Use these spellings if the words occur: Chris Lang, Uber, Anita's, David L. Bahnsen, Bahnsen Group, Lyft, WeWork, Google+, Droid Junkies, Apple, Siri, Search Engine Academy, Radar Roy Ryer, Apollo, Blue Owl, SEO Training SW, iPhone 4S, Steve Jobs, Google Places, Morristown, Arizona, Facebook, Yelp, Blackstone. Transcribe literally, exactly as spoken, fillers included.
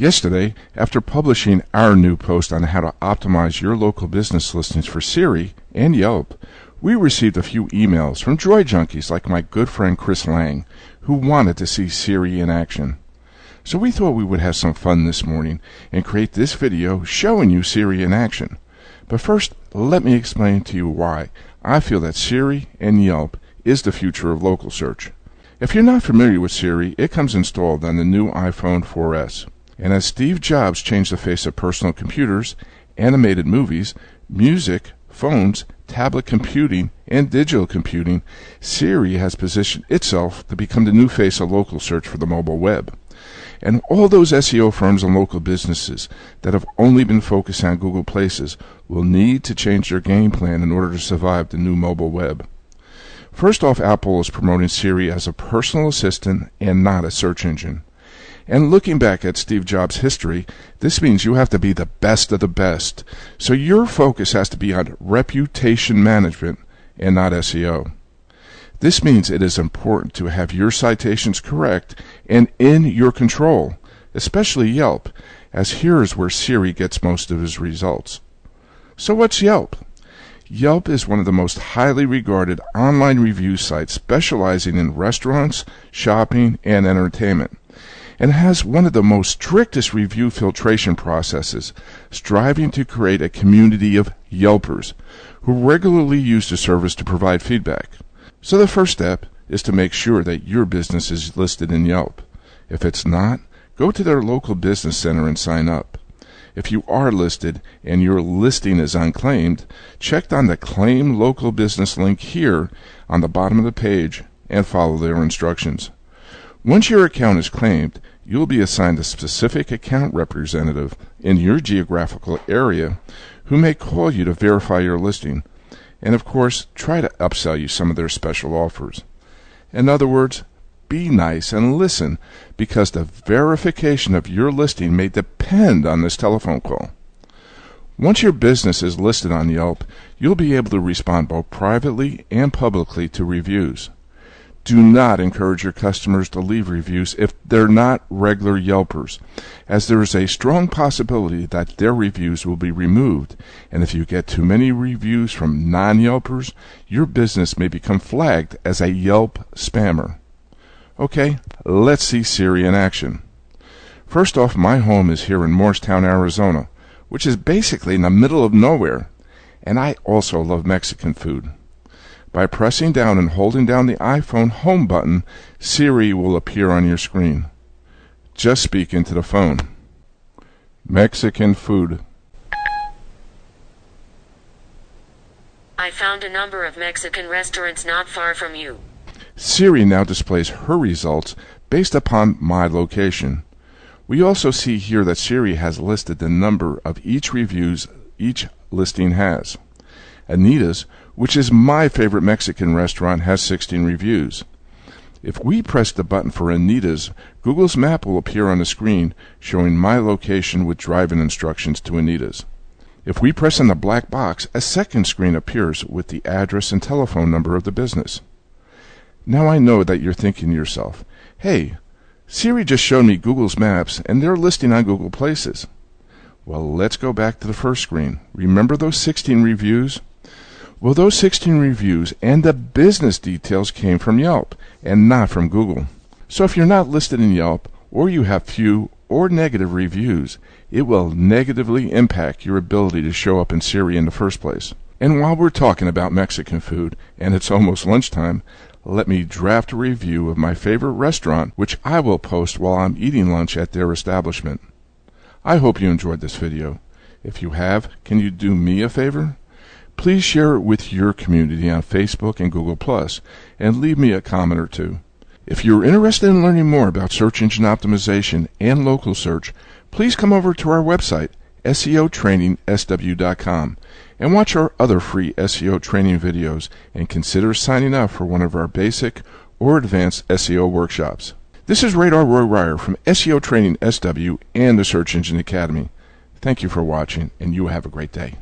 Yesterday, after publishing our new post on how to optimize your local business listings for Siri and Yelp, we received a few emails from Droid Junkies like my good friend Chris Lang, who wanted to see Siri in action. So we thought we would have some fun this morning and create this video showing you Siri in action. But first, let me explain to you why I feel that Siri and Yelp is the future of local search. If you're not familiar with Siri, it comes installed on the new iPhone four S. And as Steve Jobs changed the face of personal computers, animated movies, music, phones, tablet computing, and digital computing, Siri has positioned itself to become the new face of local search for the mobile web. And all those S E O firms and local businesses that have only been focused on Google Places will need to change their game plan in order to survive the new mobile web. First off, Apple is promoting Siri as a personal assistant and not a search engine. And looking back at Steve Jobs' history, this means you have to be the best of the best. So your focus has to be on reputation management and not S E O. This means it is important to have your citations correct and in your control, especially Yelp, as here is where Siri gets most of his results. So what's Yelp? Yelp is one of the most highly regarded online review sites specializing in restaurants, shopping, and entertainment, and has one of the most strictest review filtration processes, striving to create a community of Yelpers who regularly use the service to provide feedback. So the first step is to make sure that your business is listed in Yelp. If it's not, go to their local business center and sign up. If you are listed and your listing is unclaimed, check on the Claim Local Business link here on the bottom of the page and follow their instructions. Once your account is claimed, you'll be assigned a specific account representative in your geographical area who may call you to verify your listing and, of course, try to upsell you some of their special offers. In other words, be nice and listen, because the verification of your listing may depend on this telephone call. Once your business is listed on Yelp, you'll be able to respond both privately and publicly to reviews. Do not encourage your customers to leave reviews if they're not regular Yelpers, as there is a strong possibility that their reviews will be removed, and if you get too many reviews from non-Yelpers, your business may become flagged as a Yelp spammer. Okay, let's see Siri in action. First off, my home is here in Morristown, Arizona, which is basically in the middle of nowhere, and I also love Mexican food. By pressing down and holding down the iPhone home button, Siri will appear on your screen. Just speak into the phone. Mexican food. I found a number of Mexican restaurants not far from you. Siri now displays her results based upon my location. We also see here that Siri has listed the number of each reviews each listing has. Anita's, which is my favorite Mexican restaurant, has sixteen reviews. If we press the button for Anita's, Google's map will appear on the screen showing my location with drive-in instructions to Anita's. If we press on the black box, a second screen appears with the address and telephone number of the business. Now I know that you're thinking to yourself, hey, Siri just showed me Google's Maps and they're listing on Google Places. Well, let's go back to the first screen. Remember those sixteen reviews? Well, those sixteen reviews and the business details came from Yelp and not from Google. So if you're not listed in Yelp, or you have few or negative reviews, it will negatively impact your ability to show up in Siri in the first place. And while we're talking about Mexican food, and it's almost lunchtime, let me draft a review of my favorite restaurant, which I will post while I'm eating lunch at their establishment. I hope you enjoyed this video. If you have, can you do me a favor? Please share it with your community on Facebook and Google Plus, and leave me a comment or two. If you're interested in learning more about search engine optimization and local search, please come over to our website, S E O Training S W dot com, and watch our other free S E O training videos, and consider signing up for one of our basic or advanced S E O workshops. This is Radar Roy Ryer from S E O Training S W and the Search Engine Academy. Thank you for watching, and you have a great day.